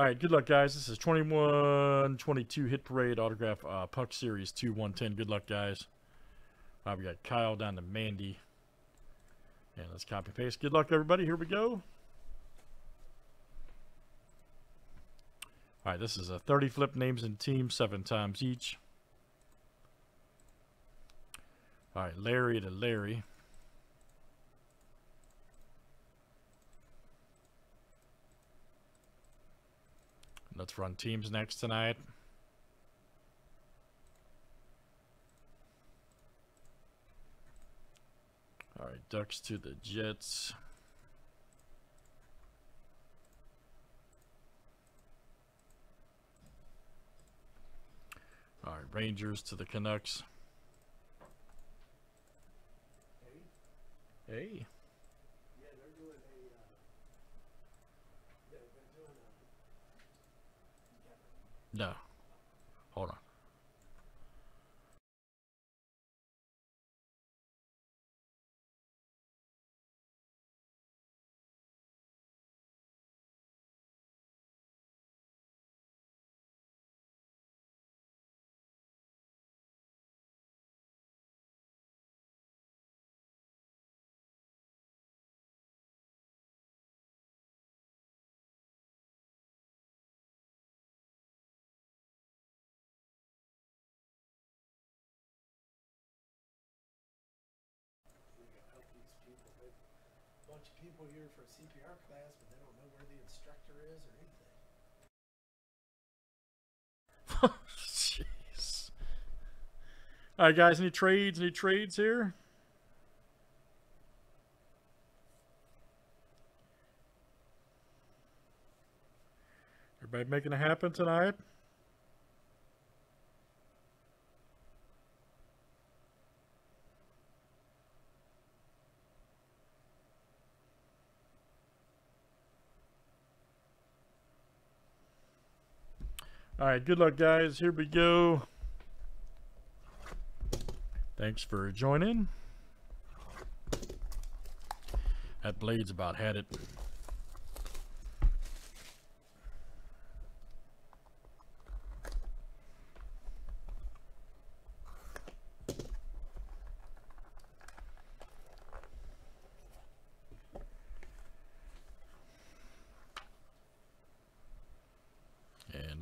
All right, good luck, guys. This is 21-22 Hit Parade Autograph Puck Series 2/110. Good luck, guys. We got Kyle down to Mandy. And let's copy paste. Good luck, everybody. Here we go. All right, this is a 30 flip, names and teams, 7 times each. All right, Larry to Larry. Let's run teams next tonight. All right, Ducks to the Jets. All right, Rangers to the Canucks. Hey. Hey. Yeah, they're doing a. Yeah, they're doing a. No. Hold on. Bunch of people here for a CPR class, but they don't know where the instructor is or anything. Jeez. All right, guys, any trades? Any trades here? Everybody making it happen tonight? All right, good luck, guys. Here we go. Thanks for joining. That blade's about had it.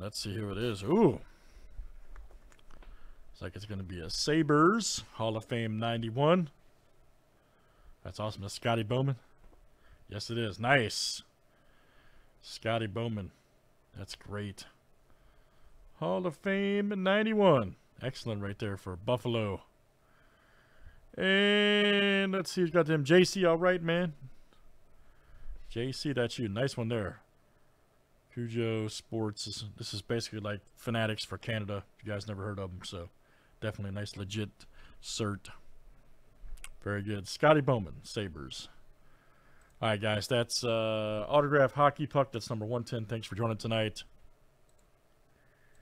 Let's see who it is. Ooh. Looks like it's going to be a Sabres Hall of Fame 91. That's awesome. That's Scotty Bowman. Yes, it is. Nice. Scotty Bowman. That's great. Hall of Fame 91. Excellent right there for Buffalo. And let's see who's got them. JC, all right, man. JC, that's you. Nice one there. Pujo Sports. This is basically like Fanatics for Canada. If you guys never heard of them, so definitely a nice legit cert. Very good. Scotty Bowman, Sabres. All right, guys, that's Autograph Hockey Puck. That's number 110. Thanks for joining tonight.